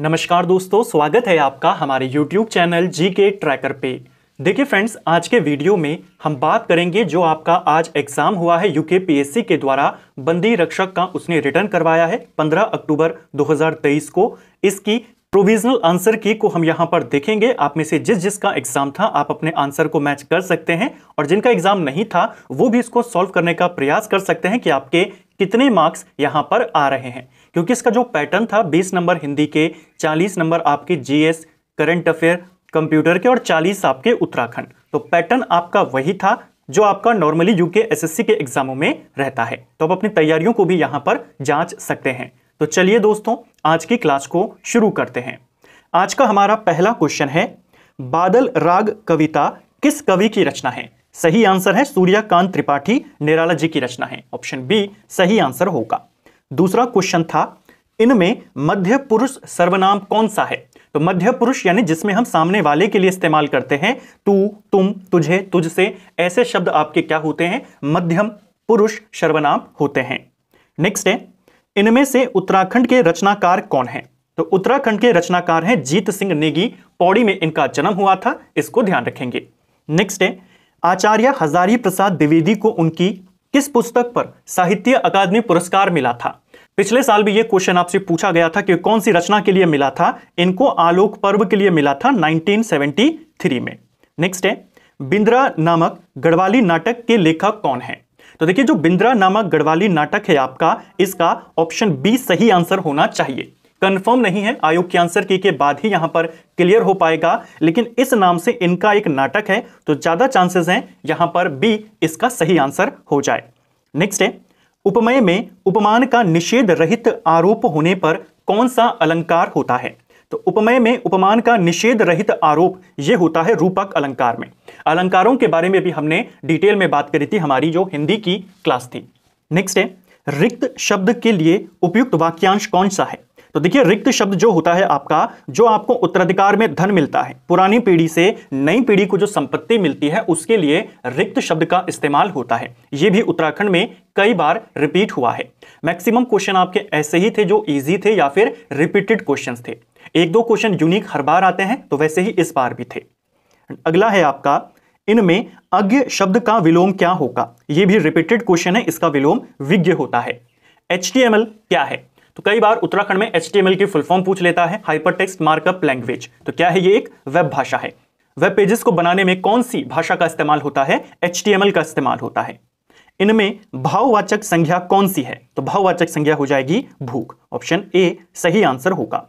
नमस्कार दोस्तों, स्वागत है आपका हमारे YouTube चैनल GK ट्रैकर पे। देखिए फ्रेंड्स, आज के वीडियो में हम बात करेंगे जो आपका आज एग्ज़ाम हुआ है UKPSC के द्वारा बंदी रक्षक का, उसने रिटर्न करवाया है 15 अक्टूबर 2023 को। इसकी प्रोविजनल आंसर की को हम यहाँ पर देखेंगे। आप में से जिस जिसका एग्जाम था आप अपने आंसर को मैच कर सकते हैं, और जिनका एग्जाम नहीं था वो भी इसको सॉल्व करने का प्रयास कर सकते हैं कि आपके कितने मार्क्स यहाँ पर आ रहे हैं। क्योंकि इसका जो पैटर्न था, 20 नंबर हिंदी के, 40 नंबर आपके जीएस करंट अफेयर कंप्यूटर के और 40 आपके उत्तराखंड, तो पैटर्न आपका वही था जो आपका नॉर्मली यूकेएसएससी के एग्जामों में रहता है। तो आप अपनी तैयारियों को भी यहाँ पर जाँच सकते हैं। तो चलिए दोस्तों, आज की क्लास को शुरू करते हैं। आज का हमारा पहला क्वेश्चन है, बादल राग कविता किस कवि की रचना है? सही आंसर है सूर्यकांत त्रिपाठी निराला जी की रचना है, ऑप्शन बी सही आंसर होगा। दूसरा क्वेश्चन था, इनमें मध्य पुरुष सर्वनाम कौन सा है? तो मध्य पुरुष यानी जिसमें हम सामने वाले के लिए इस्तेमाल करते हैं तू, तुम, तुझे, तुझसे, ऐसे शब्द आपके क्या होते हैं, मध्यम पुरुष सर्वनाम होते हैं। नेक्स्ट है, इनमें से उत्तराखंड के रचनाकार कौन हैं? तो उत्तराखंड के रचनाकार हैं जीत सिंह नेगी, पौड़ी में इनका जन्म हुआ था, इसको ध्यान रखेंगे। नेक्स्ट है, आचार्य हजारी प्रसाद द्विवेदी को उनकी किस पुस्तक पर साहित्य अकादमी पुरस्कार मिला था? पिछले साल भी ये क्वेश्चन आपसे पूछा गया था कि कौन सी रचना के लिए मिला था। इनको आलोक पर्व के लिए मिला था 1973 में। नेक्स्ट है, बिंद्रा नामक गढ़वाली नाटक के लेखक कौन है? तो देखिए, जो बिंद्रा नामक गढ़वाली नाटक है आपका, इसका ऑप्शन बी सही आंसर होना चाहिए। कंफर्म नहीं है, आयोग की आंसर की के बाद ही यहां पर क्लियर हो पाएगा, लेकिन इस नाम से इनका एक नाटक है, तो ज्यादा चांसेस हैं यहां पर बी इसका सही आंसर हो जाए। नेक्स्ट है, उपमेय में उपमान का निषेध रहित आरोप होने पर कौन सा अलंकार होता है? तो उपमेय में उपमान का निषेध रहित आरोप ये होता है रूपक अलंकार में। अलंकारों के बारे में भी हमने डिटेल में बात करी थी हमारी जो हिंदी की क्लास थी। नेक्स्ट है, रिक्त शब्द के लिए उपयुक्त वाक्यांश कौन सा है? तो देखिए, रिक्त शब्द जो होता है आपका, जो आपको उत्तराधिकार में धन मिलता है, पुरानी पीढ़ी से नई पीढ़ी को जो संपत्ति मिलती है, उसके लिए रिक्त शब्द का इस्तेमाल होता है। ये भी उत्तराखंड में कई बार रिपीट हुआ है। मैक्सिमम क्वेश्चन आपके ऐसे ही थे जो ईजी थे या फिर रिपीटेड क्वेश्चन थे। एक दो क्वेश्चन यूनिक हर बार आते हैं, तो वैसे ही इस बार भी थे। अगला है आपका, इनमें अज्ञ शब्द का विलोम क्या होगा? ये भी रिपीटेड क्वेश्चन है, इसका विलोम विज्ञ होता है। HTML क्या है? तो कई बार उत्तराखंड में HTML की फुल फॉर्म पूछ लेता है, हाइपरटेक्स्ट मार्कअप लैंग्वेज। तो क्या है ये? एक वेब भाषा है। वेब पेजेस को बनाने में कौन सी भाषा का इस्तेमाल होता है? HTML का इस्तेमाल होता है। इनमें भाववाचक संज्ञा कौन सी है? तो भाववाचक संज्ञा हो जाएगी भूख, ऑप्शन ए सही आंसर होगा।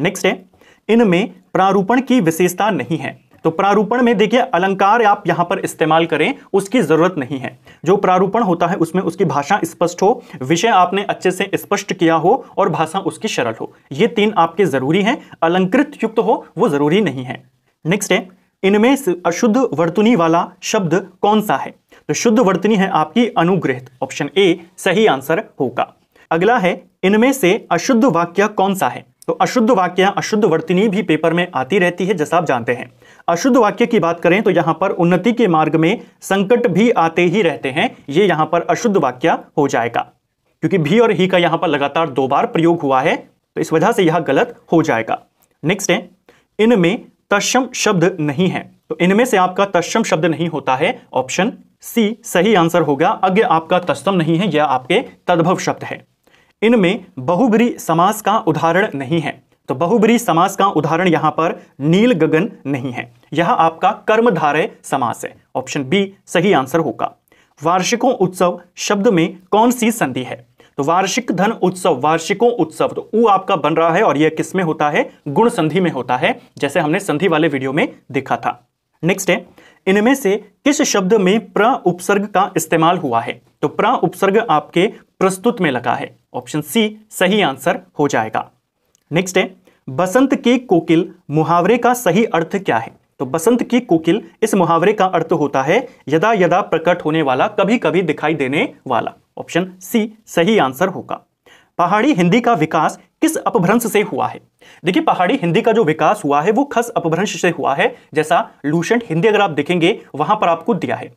नेक्स्ट है, इनमें प्रारूपण की विशेषता नहीं है। तो प्रारूपण में देखिए, अलंकार आप यहां पर इस्तेमाल करें उसकी जरूरत नहीं है। जो प्रारूपण होता है उसमें उसकी भाषा स्पष्ट हो, विषय आपने अच्छे से स्पष्ट किया हो और भाषा उसकी सरल हो, ये तीन आपके जरूरी हैं। अलंकृत युक्त हो वो जरूरी नहीं है। नेक्स्ट है, इनमें अशुद्ध वर्तनी वाला शब्द कौन सा है? तो शुद्ध वर्तनी है आपकी अनुगृहित, ऑप्शन ए सही आंसर होगा। अगला है, इनमें से अशुद्ध वाक्य कौन सा है? तो अशुद्ध वाक्य, अशुद्ध वर्तनी भी पेपर में आती रहती है जैसा आप जानते हैं। अशुद्ध वाक्य की बात करें तो यहाँ पर उन्नति के मार्ग में संकट भी आते ही रहते हैं, ये यहाँ पर अशुद्ध वाक्य हो जाएगा, क्योंकि भी और ही का यहाँ पर लगातार दो बार प्रयोग हुआ है, तो इस वजह से यह गलत हो जाएगा। नेक्स्ट है, इनमें तत्सम शब्द नहीं है। तो इनमें से आपका तत्सम शब्द नहीं होता है, ऑप्शन सी सही आंसर होगा। अज्ञ आपका तत्सम नहीं है, यह आपके तद्भव शब्द है। इनमें बहुब्रीहि समास का उदाहरण नहीं है। तो बहुब्रीहि समास का उदाहरण यहाँ पर नील गगन नहीं है, यह आपका कर्मधारय समास है, ऑप्शन बी सही आंसर होगा। वार्षिकों उत्सव शब्द में कौन सी संधि है? तो वार्षिक धन उत्सव, वार्षिकों उत्सव, तो ऊ आपका बन रहा है, और यह किसमें होता है? गुण संधि में होता है, जैसे हमने संधि वाले वीडियो में देखा था। नेक्स्ट है, इनमें से किस शब्द में प्र उपसर्ग का इस्तेमाल हुआ है? तो प्र उपसर्ग आपके प्रस्तुत में लगा है, ऑप्शन सी सही आंसर हो जाएगा। नेक्स्ट है, बसंत के कोकिल मुहावरे का सही अर्थ क्या है? तो बसंत की कोकिल, इस मुहावरे का अर्थ होता है यदा यदा प्रकट होने वाला, कभी कभी दिखाई देने वाला, ऑप्शन सी सही आंसर होगा। पहाड़ी हिंदी का विकास किस अपभ्रंश से हुआ है? देखिए, पहाड़ी हिंदी का जो विकास हुआ है वो खस अपभ्रंश से हुआ है, जैसा लूसेंट हिंदी अगर आप देखेंगे वहां पर आपको दिया है,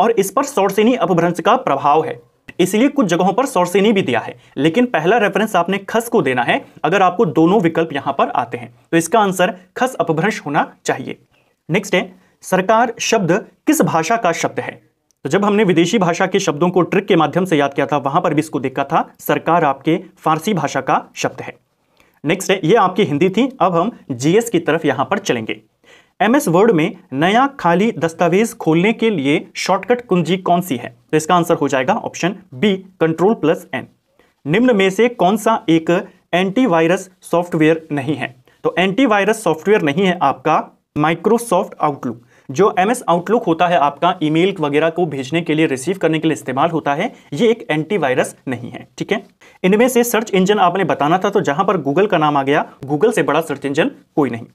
और इस पर सौरसेनी अपभ्रंश का प्रभाव है। इसलिए कुछ जगहों पर सौरसेनी भी दिया है, लेकिन पहला रेफरेंस आपने खस को देना है अगर आपको दोनों विकल्प यहां पर आते हैं, तो इसका आंसर खस अपभ्रंश होना चाहिए। नेक्स्ट है सरकार शब्द किस भाषा का शब्द है। तो जब हमने विदेशी भाषा के शब्दों को ट्रिक के माध्यम से याद किया था वहां पर भी इसको देखा था, सरकार आपके फारसी भाषा का शब्द है। नेक्स्ट है, ये आपकी हिंदी थी, अब हम जीएस की तरफ यहां पर चलेंगे। एमएस वर्ड में नया खाली दस्तावेज खोलने के लिए शॉर्टकट कुंजी कौन सी है, तो इसका आंसर हो जाएगा ऑप्शन बी Ctrl+N। निम्न में से कौन सा एक एंटीवायरस सॉफ्टवेयर नहीं है, तो एंटीवायरस सॉफ्टवेयर नहीं है आपका माइक्रोसॉफ्ट आउटलुक। जो एमएस आउटलुक होता है आपका ईमेल वगैरह को भेजने के लिए, रिसीव करने के लिए इस्तेमाल होता है, ये एक एंटीवायरस नहीं है। ठीक है, इनमें से सर्च इंजन आपने बताना था, तो जहां पर गूगल का नाम आ गया, गूगल से बड़ा सर्च इंजन कोई नहीं।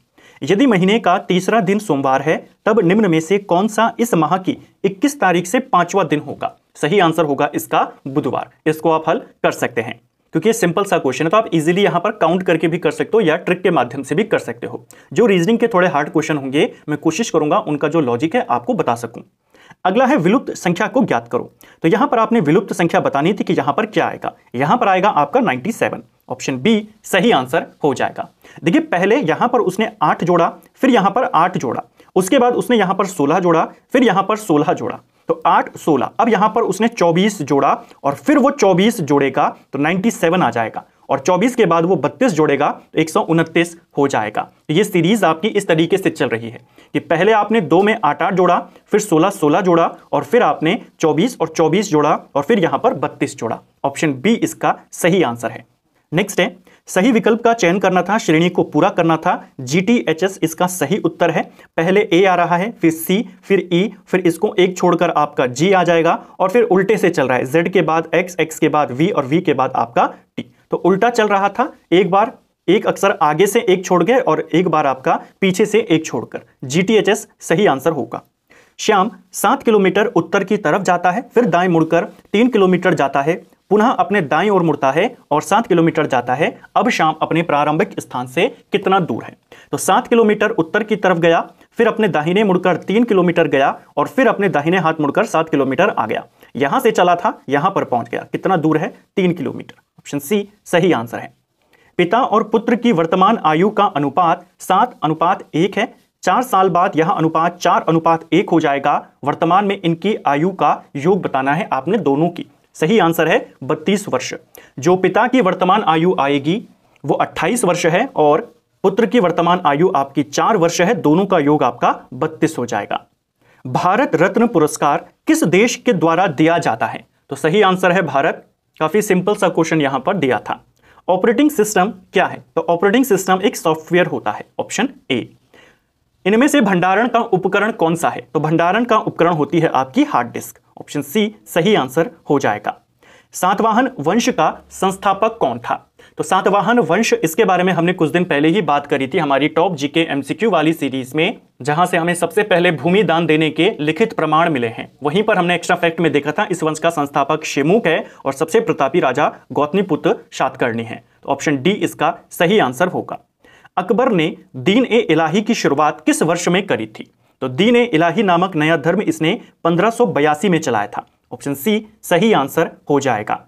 यदि महीने का तीसरा दिन सोमवार है तब निम्न में से कौन सा इस माह की 21 तारीख से पांचवा दिन होगा, सही आंसर होगा इसका बुधवार। इसको आप हल कर सकते हैं क्योंकि सिंपल सा क्वेश्चन है, तो आप इजीली यहां पर काउंट करके भी कर सकते हो या ट्रिक के माध्यम से भी कर सकते हो। जो रीजनिंग के थोड़े हार्ड क्वेश्चन होंगे मैं कोशिश करूंगा उनका जो लॉजिक है आपको बता सकूं। अगला है विलुप्त संख्या को ज्ञात करो। तो यहां पर आपने विलुप्त संख्या बतानी थी कि यहां पर क्या आएगा, यहां पर आएगा आपका 97, ऑप्शन बी सही आंसर हो जाएगा। देखिए पहले यहां पर उसने 8 जोड़ा, फिर यहां पर 8 जोड़ा, उसके बाद उसने यहां पर 16 जोड़ा, फिर यहां पर 16 जोड़ा, तो 8, 16, अब यहां पर उसने 24 जोड़ा और फिर वो 24 जोड़ेगा तो 97 आ जाएगा, और 24 के बाद वो 32 जोड़ेगा तो 129 हो जाएगा। तो ये सीरीज आपकी इस तरीके से चल रही है कि पहले आपने 2 में 8, 8 जोड़ा, फिर 16, 16 जोड़ा, और फिर आपने 24 और 24 जोड़ा, और फिर यहां पर 32 जोड़ा। ऑप्शन बी इसका सही आंसर है। नेक्स्ट है, सही विकल्प का चयन करना था, श्रेणी को पूरा करना था, GTHS इसका सही उत्तर है। पहले A आ रहा है, फिर C, फिर E, फिर इसको एक छोड़कर आपका G आ जाएगा, और फिर उल्टे से चल रहा है, Z के बाद X, X के बाद V, और V के बाद आपका T। तो उल्टा चल रहा था, एक बार एक अक्षर आगे से एक छोड़ गए और एक बार आपका पीछे से एक छोड़कर। GTHS सही आंसर होगा। श्याम 7 किलोमीटर उत्तर की तरफ जाता है, फिर दाएं मुड़कर 3 किलोमीटर जाता है, पुनः अपने दाईं ओर मुड़ता है और 7 किलोमीटर जाता है। अब शाम अपने प्रारंभिक स्थान से कितना दूर है, तो 7 किलोमीटर उत्तर की तरफ गया, फिर अपने दाहिने मुड़कर 3 किलोमीटर गया, और फिर अपने दाहिने हाथ मुड़कर 7 किलोमीटर आ गया। यहां से चला था, यहां पर पहुंच गया, कितना दूर है, 3 किलोमीटर। ऑप्शन सी सही आंसर है। पिता और पुत्र की वर्तमान आयु का अनुपात 7:1 है। 4 साल बाद यह अनुपात 4:1 हो जाएगा। वर्तमान में इनकी आयु का योग बताना है आपने दोनों की। सही आंसर है 32 वर्ष। जो पिता की वर्तमान आयु आएगी वो 28 वर्ष है और पुत्र की वर्तमान आयु आपकी 4 वर्ष है। दोनों का योग आपका 32 हो जाएगा। भारत रत्न पुरस्कार किस देश के द्वारा दिया जाता है, तो सही आंसर है भारत। काफी सिंपल सा क्वेश्चन यहां पर दिया था। ऑपरेटिंग सिस्टम क्या है, तो ऑपरेटिंग सिस्टम एक सॉफ्टवेयर होता है, ऑप्शन ए। इनमें से भंडारण का उपकरण कौन सा है, तो भंडारण का उपकरण होती है आपकी हार्ड डिस्क, ऑप्शन सी सही आंसर हो जाएगा। सातवाहन वंश का संस्थापक कौन था, तो सातवाहन वंश इसके बारे में हमने कुछ दिन पहले ही बात करी थी हमारी टॉप जीके एमसीक्यू वाली सीरीज में, जहां से हमें सबसे पहले भूमि दान देने के लिखित प्रमाण मिले हैं। वहीं पर हमने एक्स्ट्रा फैक्ट में देखा था इस वंश का संस्थापक शेमुक है और सबसे प्रतापी राजा गौतमीपुत्र शातकर्णी है। तो ऑप्शन डी इसका सही आंसर होगा। अकबर ने दीन-ए-इलाही की शुरुआत किस वर्ष में करी थी, तो दीन-ए-इलाही नामक नया धर्म इसने 1582 में चलाया था। ऑप्शन सी सही आंसर हो जाएगा।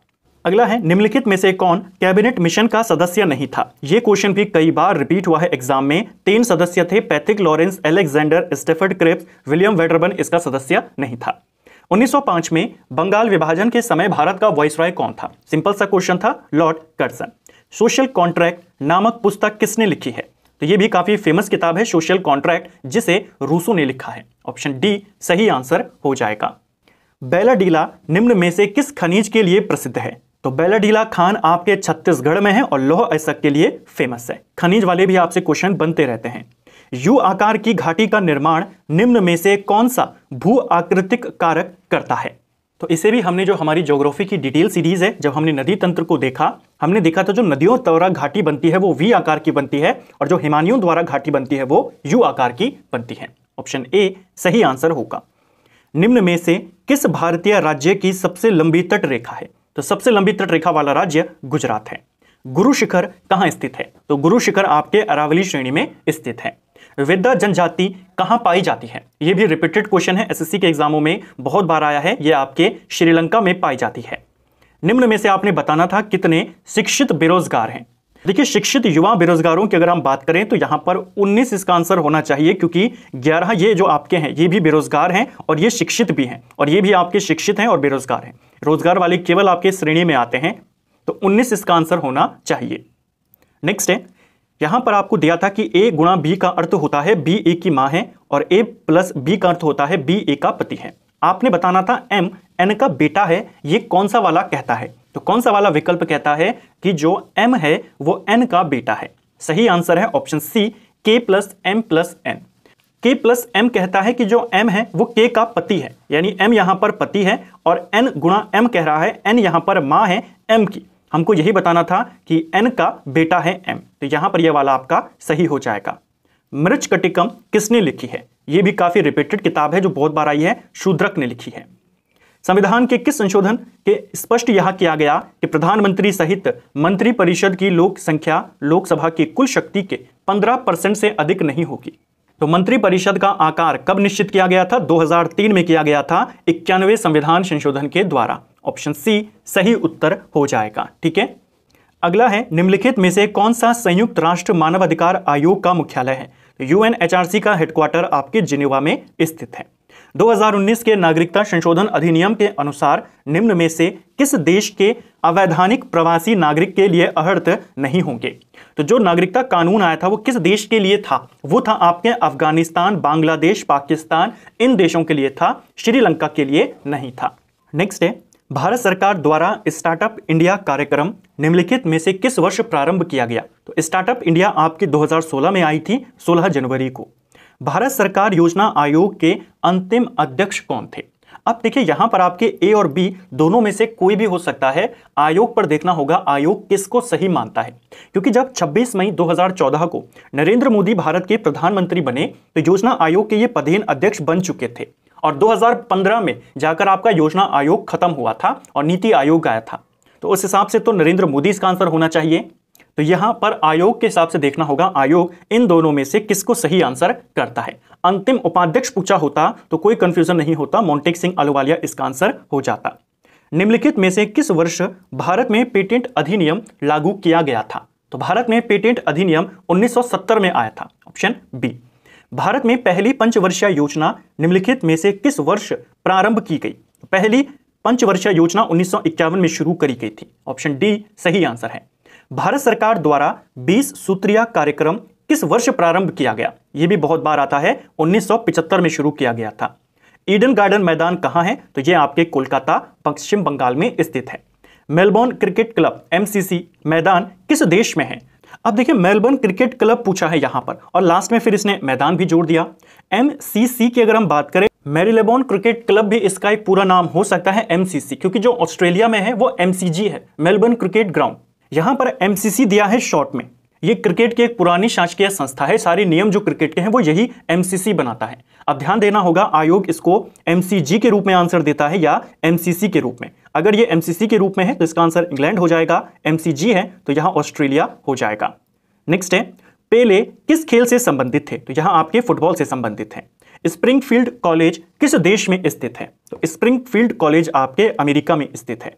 अगला है, निम्नलिखित में से कौन कैबिनेट मिशन का सदस्य नहीं था। यह क्वेश्चन भी कई बार रिपीट हुआ है एग्जाम में। 3 सदस्य थे, Patrick Lawrence, Alexander, Stafford Cripps, William Wedderburn इसका सदस्य नहीं था। 1905 में बंगाल विभाजन के समय भारत का वाइसराय कौन था, सिंपल सा क्वेश्चन था, लॉर्ड कर्जन। सोशल कॉन्ट्रैक्ट नामक पुस्तक किसने लिखी है, तो ये भी काफी फेमस किताब है सोशल कॉन्ट्रैक्ट, जिसे रूसो ने लिखा है। ऑप्शन डी सही आंसर हो जाएगा। बेलाडीला निम्न में से किस खनिज के लिए प्रसिद्ध है, तो बेलाडीला खान आपके छत्तीसगढ़ में है और लोह अयस्क के लिए फेमस है। खनिज वाले भी आपसे क्वेश्चन बनते रहते हैं। यू आकार की घाटी का निर्माण निम्न में से कौन सा भू आकृतिक कारक करता है, तो इसे भी हमने जो हमारी ज्योग्राफी की डिटेल सीरीज है, जब हमने नदी तंत्र को देखा, हमने देखा था जो नदियों द्वारा घाटी बनती है वो V आकार की बनती है और जो हिमानियों द्वारा घाटी बनती है वो U आकार की बनती है। ऑप्शन ए सही आंसर होगा। निम्न में से किस भारतीय राज्य की सबसे लंबी तट रेखा है, तो सबसे लंबी तट रेखा वाला राज्य गुजरात है। गुरु शिखर कहाँ स्थित है, तो गुरु शिखर आपके अरावली श्रेणी में स्थित है। वेद्दा जनजाति कहां पाई जाती है, यह भी रिपीटेड क्वेश्चन है एसएससी के एग्जामों में बहुत बार आया है। यह आपके श्रीलंका में पाई जाती है। निम्न में से आपने बताना था कितने शिक्षित बेरोजगार हैं। देखिए शिक्षित युवा बेरोजगारों की अगर हम बात करें तो यहाँ पर 19 इसका आंसर होना चाहिए, क्योंकि 11 ये जो आपके हैं ये भी बेरोजगार हैं और ये शिक्षित भी हैं, और ये भी आपके शिक्षित हैं और बेरोजगार हैं, रोजगार वाले केवल आपके श्रेणी में आते हैं, तो 19 इसका आंसर होना चाहिए। नेक्स्ट है, यहाँ पर आपको दिया था कि ए गुणा बी का अर्थ होता है बी ए की माँ है और ए प्लस बी का अर्थ होता है बी ए का पति है। आपने बताना था एम एन का बेटा है, ये कौन सा वाला कहता है, तो कौन सा वाला विकल्प कहता है कि जो M है वो N का बेटा है। सही आंसर है option C K plus M plus N। K plus M कहता है कि जो M है वो K का पति है, यानी M यहाँ पर पति है और N गुणा M कह रहा है, N यहाँ पर माँ है M की, हमको यही बताना था कि N का बेटा है M, तो यहाँ पर यह वाला आपका सही हो जाएगा। मृच्छकटिकम किसने लिखी है, ये भी काफ़ी रिपीटेड किताब है जो बहुत बार आई है, शूद्रक ने लिखी है। संविधान के किस संशोधन के स्पष्ट यह किया गया कि प्रधानमंत्री सहित मंत्रिपरिषद की लोक संख्या लोकसभा की कुल शक्ति के 15% से अधिक नहीं होगी। तो मंत्रिपरिषद का आकार कब निश्चित किया गया था, 2003 में किया गया था 91 संविधान संशोधन के द्वारा। ऑप्शन सी सही उत्तर हो जाएगा। ठीक है, अगला है निम्नलिखित में से कौन सा संयुक्त राष्ट्र मानवाधिकार आयोग का मुख्यालय है, तो यूएनएचआरसी का हेडक्वार्टर आपके जिनेवा में स्थित है। 2019 के नागरिकता संशोधन अधिनियम के अनुसार निम्न में से किस देश के अवैधानिक प्रवासी नागरिक के लिए अहर्थ नहीं होंगे, तो जो नागरिकता कानून आया था वो किस देश के लिए था, वो था आपके अफगानिस्तान, बांग्लादेश, पाकिस्तान, इन देशों के लिए था, श्रीलंका के लिए नहीं था। नेक्स्ट है, भारत सरकार द्वारा स्टार्टअप इंडिया कार्यक्रम निम्नलिखित में से किस वर्ष प्रारंभ किया गया, तो स्टार्टअप इंडिया आपकी 2016 में आई थी 16 जनवरी को। भारत सरकार योजना आयोग के अंतिम अध्यक्ष कौन थे, अब देखिए यहां पर आपके ए और बी दोनों में से कोई भी हो सकता है, आयोग पर देखना होगा आयोग किसको सही मानता है, क्योंकि जब 26 मई 2014 को नरेंद्र मोदी भारत के प्रधानमंत्री बने तो योजना आयोग के ये पदेन अध्यक्ष बन चुके थे, और 2015 में जाकर आपका योजना आयोग खत्म हुआ था और नीति आयोग आया था, तो उस हिसाब से तो नरेंद्र मोदी इसका आंसर होना चाहिए। तो यहां पर आयोग के हिसाब से देखना होगा आयोग इन दोनों में से किसको सही आंसर करता है। अंतिम उपाध्यक्ष पूछा होता तो कोई कंफ्यूजन नहीं होता, मोन्टेक सिंह अहलूवालिया इसका आंसर हो जाता। निम्नलिखित में से किस वर्ष भारत में पेटेंट अधिनियम लागू किया गया था, तो भारत में पेटेंट अधिनियम 1970 में आया था। Option B. भारत में पहली पंचवर्षीय योजना निम्नलिखित में से किस वर्ष प्रारंभ की गई, पहली पंचवर्षीय योजना 1951 में शुरू करी गई थी। ऑप्शन डी सही आंसर है। भारत सरकार द्वारा 20 सूत्रीय कार्यक्रम किस वर्ष प्रारंभ किया गया, यह भी बहुत बार आता है, 1975 में शुरू किया गया था। ईडन गार्डन मैदान कहाँ है, तो यह आपके कोलकाता पश्चिम बंगाल में स्थित है। मेलबोर्न क्रिकेट क्लब एमसीसी मैदान किस देश में है, अब देखिए मेलबोर्न क्रिकेट क्लब पूछा है यहाँ पर और लास्ट में फिर इसने मैदान भी जोड़ दिया। एमसीसी की अगर हम बात करें, मैरीलेबोन क्रिकेट क्लब भी इसका एक पूरा नाम हो सकता है एमसीसी, क्योंकि जो ऑस्ट्रेलिया में है वो एमसीजी है, मेलबोर्न क्रिकेट ग्राउंड। यहाँ पर एमसीसी दिया है शॉर्ट में, ये क्रिकेट की एक पुरानी शासकीय संस्था है, सारे नियम जो क्रिकेट के हैं वो यही एमसीसी बनाता है। अब ध्यान देना होगा आयोग इसको एमसीजी के रूप में आंसर देता है या एमसीसी के रूप में, अगर ये एमसीसी के रूप में है तो इसका आंसर इंग्लैंड हो जाएगा, एमसीजी है तो यहाँ ऑस्ट्रेलिया हो जाएगा। नेक्स्ट है, पेले किस खेल से संबंधित थे, तो यहाँ आपके फुटबॉल से संबंधित हैं। स्प्रिंगफील्ड कॉलेज किस देश में स्थित है, तो स्प्रिंगफील्ड कॉलेज आपके अमेरिका में स्थित है।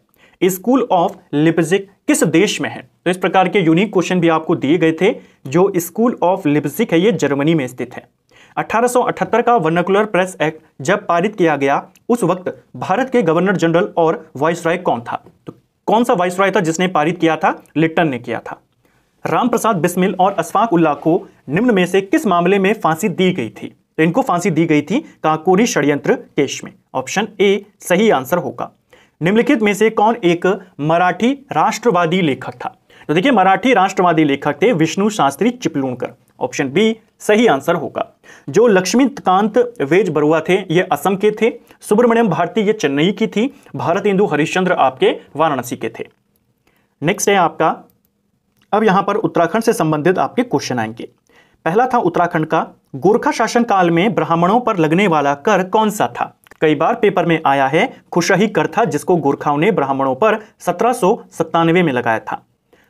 स्कूल ऑफ लिप्जिक किस देश में है, तो इस प्रकार के यूनिक क्वेश्चन भी आपको दिए गए थे। जो स्कूल ऑफ लिप्जिक है ये जर्मनी में स्थित है। 1878 का वर्नाकुलर प्रेस एक्ट जब पारित किया गया उस वक्त भारत के गवर्नर जनरल और वाइसराय कौन था, तो कौन सा वाइसराय था जिसने पारित किया था, लिट्टन ने किया था। रामप्रसाद बिस्मिल और अशफाक उल्लाह को निम्न में से किस मामले में फांसी दी गई थी, तो इनको फांसी दी गई थी काकोरी षड्यंत्र केस में। ऑप्शन ए सही आंसर होगा। निम्नलिखित में से कौन एक मराठी राष्ट्रवादी लेखक था, तो देखिए मराठी राष्ट्रवादी लेखक थे विष्णु शास्त्री चिपलूणकर। ऑप्शन बी सही आंसर होगा। जो लक्ष्मीकांत वेज बरुआ थे ये असम के थे, सुब्रमण्यम भारती ये चेन्नई की थी, भारतेंदु हरिश्चंद्र आपके वाराणसी के थे। नेक्स्ट है आपका, अब यहां पर उत्तराखंड से संबंधित आपके क्वेश्चन आएंगे। पहला था उत्तराखंड का, गोरखा शासन काल में ब्राह्मणों पर लगने वाला कर कौन सा था, कई बार पेपर में आया है, खुशही कर था जिसको गोरखाओं ने ब्राह्मणों पर 1797 में लगाया था।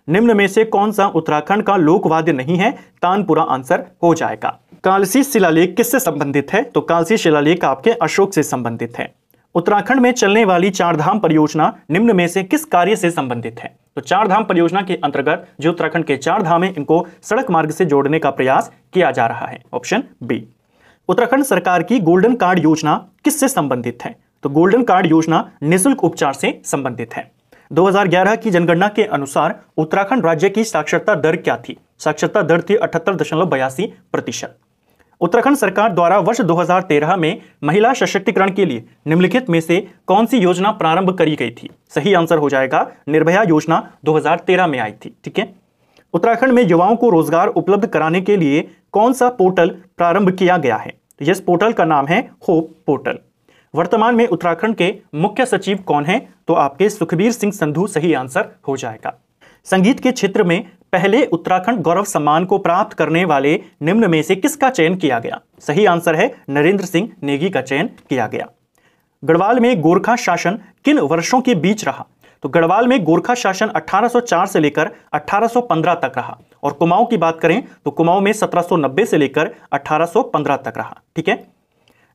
निम्न में से कौन सा उत्तराखंड का लोकवाद्य नहीं है, तानपुरा आंसर हो जाएगा। कालसी शिलालेख किससे संबंधित है, तो कालसी शिलालेख आपके अशोक से संबंधित है। उत्तराखंड में चलने वाली चारधाम परियोजना निम्न में से किस कार्य से संबंधित है? तो चारधाम परियोजना के अंतर्गत जो उत्तराखंड के चार धाम हैं इनको सड़क मार्ग से जोड़ने का प्रयास किया जा रहा है। Option B. उत्तराखंड सरकार की गोल्डन कार्ड योजना किससे संबंधित है? तो गोल्डन कार्ड योजना निःशुल्क उपचार से संबंधित है। 2011 की जनगणना के अनुसार उत्तराखंड राज्य की साक्षरता दर क्या थी? साक्षरता दर थी 78.82%। उत्तराखंड सरकार द्वारा वर्ष 2013 में महिला सशक्तिकरण के लिए निम्नलिखित में से कौन सी योजना प्रारंभ करी गई थी? सही आंसर हो जाएगा निर्भया योजना 2013 में आई थी। ठीक है। उत्तराखंड में युवाओं को रोजगार उपलब्ध कराने के लिए कौन सा पोर्टल प्रारंभ किया गया है? तो इस पोर्टल का नाम है होप पोर्टल। वर्तमान में उत्तराखंड के मुख्य सचिव कौन हैं? तो आपके सुखबीर सिंह संधू सही आंसर हो जाएगा। संगीत के क्षेत्र में पहले उत्तराखंड गौरव सम्मान को प्राप्त करने वाले निम्न में से किसका चयन किया गया? सही आंसर है नरेंद्र सिंह नेगी का चयन किया गया। गढ़वाल में गोरखा शासन किन वर्षों के बीच रहा? तो गढ़वाल में गोरखा शासन 1804 से लेकर 1815 तक रहा और कुमाऊं की बात करें तो कुमाऊं में 1790 से लेकर 1815 तक रहा। ठीक है।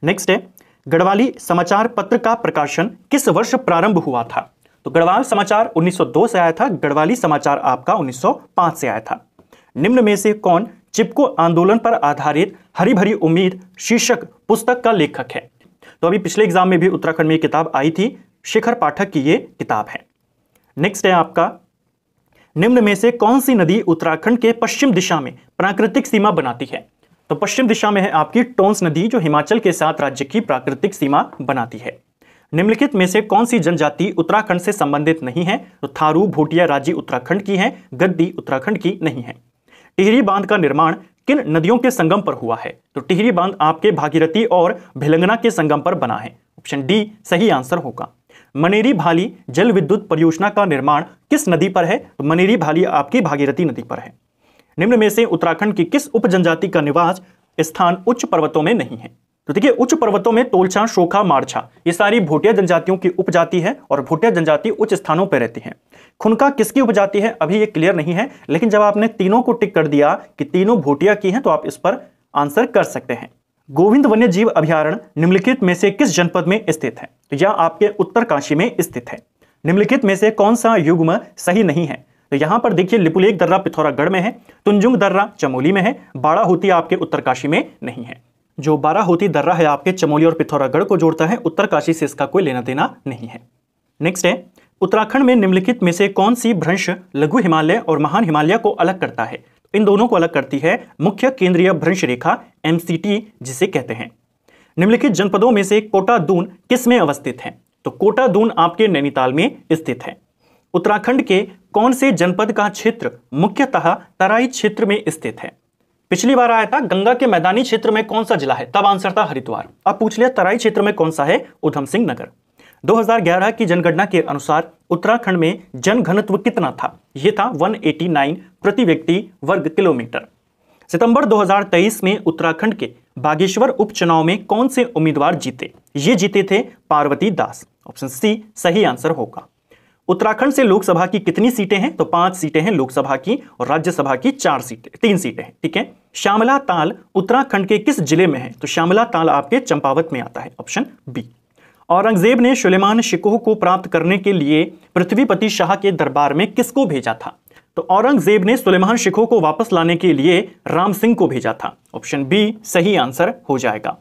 नेक्स्ट है गढ़वाली समाचार पत्र का प्रकाशन किस वर्ष प्रारंभ हुआ था? तो गढ़वाल समाचार 1902 से आया था। गढ़वाली समाचार आपका 1905 से आया था। निम्न में से कौन चिपको आंदोलन पर आधारित हरी भरी उम्मीद शीर्षक पुस्तक का लेखक है? तो अभी पिछले एग्जाम में भी उत्तराखंड में किताब आई थी, शेखर पाठक की ये किताब है। नेक्स्ट है आपका निम्न में से कौन सी नदी उत्तराखंड के पश्चिम दिशा में प्राकृतिक सीमा बनाती है? तो पश्चिम दिशा में है आपकी टोंस नदी जो हिमाचल के साथ राज्य की प्राकृतिक सीमा बनाती है। निम्नलिखित में से कौन सी जनजाति उत्तराखंड से संबंधित नहीं है? तो थारू भोटिया राज्य उत्तराखंड की है, गद्दी उत्तराखंड की नहीं है। टिहरी बांध का निर्माण किन नदियों के संगम पर हुआ है? तो टिहरी बांध आपके भागीरथी और भिलंगना के संगम पर बना है। ऑप्शन डी सही आंसर होगा। मनेरी भाली जल विद्युत परियोजना का निर्माण किस नदी पर है? तो मनेरी भाली आपकी भागीरथी नदी पर है। निम्न में से उत्तराखंड की किस उपजनजाति का निवास स्थान उच्च पर्वतों में नहीं है? तो देखिए उच्च पर्वतों में तोलछा, शोखा, मारछा ये सारी भोटिया जनजातियों की उपजाति है और भोटिया जनजाति उच्च स्थानों पर रहती है। खुनका किसकी उपजाति है अभी ये क्लियर नहीं है, लेकिन जब आपने तीनों को टिक कर दिया कि तीनों भोटिया की हैं तो आप इस पर आंसर कर सकते हैं। गोविंद वन्य जीव अभ्यारण्य निम्नलिखित में से किस जनपद में स्थित है? तो यह आपके उत्तरकाशी में स्थित है। निम्नलिखित में से कौन सा युग्म सही नहीं है? तो यहां पर देखिए लिपुलेख दर्रा पिथौरागढ़ में है, तुंजुंग दर्रा चमोली में है, बाड़ा होती आपके उत्तरकाशी में नहीं है। जो बारा होती दर्रा है आपके चमोली और पिथौरागढ़ को जोड़ता है, उत्तरकाशी से इसका कोई लेना देना नहीं है। नेक्स्ट है उत्तराखंड में निम्नलिखित में से कौन सी भ्रंश लघु हिमालय और महान हिमालय को अलग करता है? इन दोनों को अलग करती है मुख्य केंद्रीय भ्रंश रेखा MCT जिसे कहते हैं। निम्नलिखित जनपदों में से कोटा दून किस में अवस्थित है? तो कोटा दून आपके नैनीताल में स्थित है। उत्तराखंड के कौन से जनपद का क्षेत्र मुख्यतः तराई क्षेत्र में स्थित है? पिछली बार आया था गंगा के मैदानी क्षेत्र में कौन सा जिला है, तब आंसर था हरिद्वार। अब पूछ लिया तराई क्षेत्र में कौन सा है, उधम सिंह नगर। 2011 की जनगणना के अनुसार उत्तराखंड में जन घनत्व कितना था? यह था 189 प्रति व्यक्ति वर्ग किलोमीटर। सितंबर 2023 में उत्तराखंड के बागेश्वर उपचुनाव में कौन से उम्मीदवार जीते? ये जीते थे पार्वती दास। ऑप्शन सी सही आंसर होगा। उत्तराखंड से लोकसभा की कितनी सीटें हैं? तो 5 सीटें हैं लोकसभा की और राज्यसभा की 3 सीटें हैं। ठीक है। श्यामला ताल उत्तराखंड के किस जिले में है? तो श्यामला ताल आपके चंपावत में आता है। Option B. औरंगजेब ने सुलेमान शिकोह को प्राप्त करने के लिए पृथ्वीपति शाह के दरबार में किसको भेजा था? तो औरंगजेब ने सुलेमान शिकोह को वापस लाने के लिए राम सिंह को भेजा था। ऑप्शन बी सही आंसर हो जाएगा।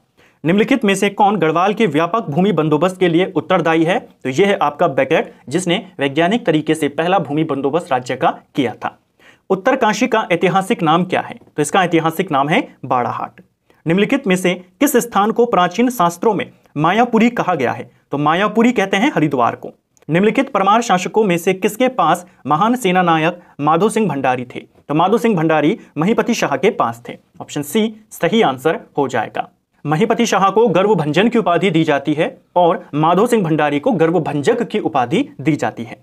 निम्नलिखित में से कौन गढ़वाल के व्यापक भूमि बंदोबस्त के लिए उत्तरदायी है? तो यह है आपका बेकेट, जिसने वैज्ञानिक तरीके से पहला भूमि बंदोबस्त राज्य का किया था। उत्तरकाशी का ऐतिहासिक नाम क्या है? तो इसका ऐतिहासिक नाम है बाड़ाहाट। निम्नलिखित में से किस स्थान को प्राचीन शास्त्रों में मायापुरी कहा गया है? तो मायापुरी कहते हैं हरिद्वार को। निम्नलिखित परमार शासकों में से किसके पास महान सेना नायक माधो सिंह भंडारी थे? तो माधो सिंह भंडारी महीपति शाह के पास थे। ऑप्शन सी सही आंसर हो जाएगा। महीपति शाह को गर्वभंजन की उपाधि दी जाती है और माधो सिंह भंडारी को गर्वभंजक की उपाधि दी जाती है।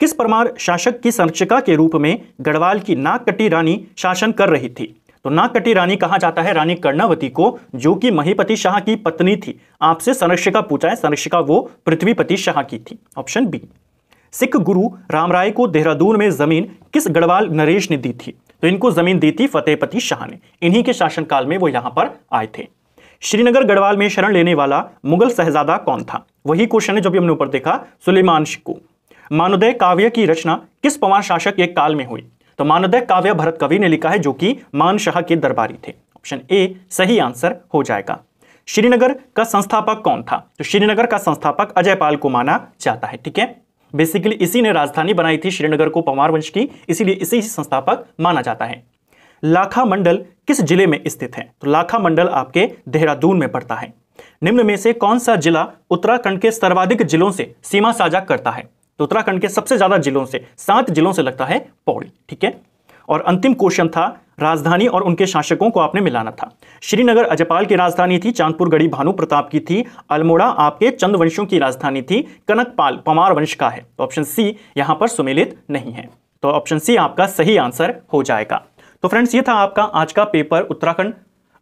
किस परमार शासक की संरक्षिका के रूप में गढ़वाल की नागकटी रानी शासन कर रही थी? तो नागकटी रानी कहा जाता है रानी कर्णावती को, जो कि महीपति शाह की पत्नी थी। आपसे संरक्षिका पूछा है, संरक्षिका वो पृथ्वीपति शाह की थी। Option B. सिख गुरु रामराय को देहरादून में जमीन किस गढ़वाल नरेश ने दी थी? तो इनको जमीन दी थी फतेहपति शाह ने। इन्हीं के शासनकाल में वो यहाँ पर आए थे। श्रीनगर गढ़वाल में शरण लेने वाला मुगल शहजादा कौन था? वही क्वेश्चन है जो भी हमने ऊपर देखा, सुलेमान शिकोह। मानोदय काव्य की रचना किस पवार शासक के काल में हुई? तो मानोदय काव्य भरत कवि ने लिखा है, जो कि मानशाह के दरबारी थे। ऑप्शन ए सही आंसर हो जाएगा। श्रीनगर का संस्थापक कौन था? तो श्रीनगर का संस्थापक अजयपाल को माना जाता है। ठीक है, बेसिकली इसी ने राजधानी बनाई थी श्रीनगर को, पंवार वंश की, इसीलिए इसी संस्थापक माना जाता है। लाखा मंडल किस जिले में स्थित है? तो लाखा मंडल आपके देहरादून में पड़ता है। निम्न में से कौन सा जिला उत्तराखंड के सर्वाधिक जिलों से सीमा साझा करता है? तो उत्तराखंड के सबसे ज्यादा जिलों से, 7 जिलों से लगता है पौड़ी। ठीक है, और अंतिम क्वेश्चन था राजधानी और उनके शासकों को आपने मिलाना था। श्रीनगर अजयपाल की राजधानी थी, चांदपुर गढ़ी भानु प्रताप की थी, अल्मोड़ा आपके चंद वंशों की राजधानी थी, कनकपाल पंवार वंश का है। तो ऑप्शन सी यहां पर सुमेलित नहीं है, तो ऑप्शन सी आपका सही आंसर हो जाएगा। तो फ्रेंड्स, ये था आपका आज का पेपर, उत्तराखंड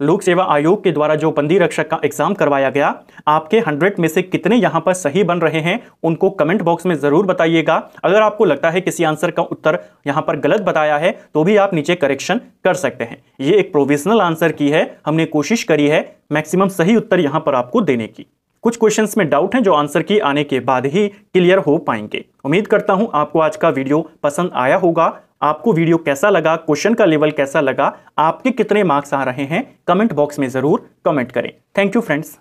लोक सेवा आयोग के द्वारा जो बंदी रक्षक का एग्जाम करवाया गया। आपके 100 में से कितने यहाँ पर सही बन रहे हैं उनको कमेंट बॉक्स में ज़रूर बताइएगा। अगर आपको लगता है किसी आंसर का उत्तर यहाँ पर गलत बताया है तो भी आप नीचे करेक्शन कर सकते हैं। ये एक प्रोविजनल आंसर की है, हमने कोशिश करी है मैक्सिमम सही उत्तर यहाँ पर आपको देने की। कुछ क्वेश्चंस में डाउट हैं जो आंसर की आने के बाद ही क्लियर हो पाएंगे। उम्मीद करता हूं आपको आज का वीडियो पसंद आया होगा। आपको वीडियो कैसा लगा, क्वेश्चन का लेवल कैसा लगा, आपके कितने मार्क्स आ रहे हैं, कमेंट बॉक्स में ज़रूर कमेंट करें। Thank you friends.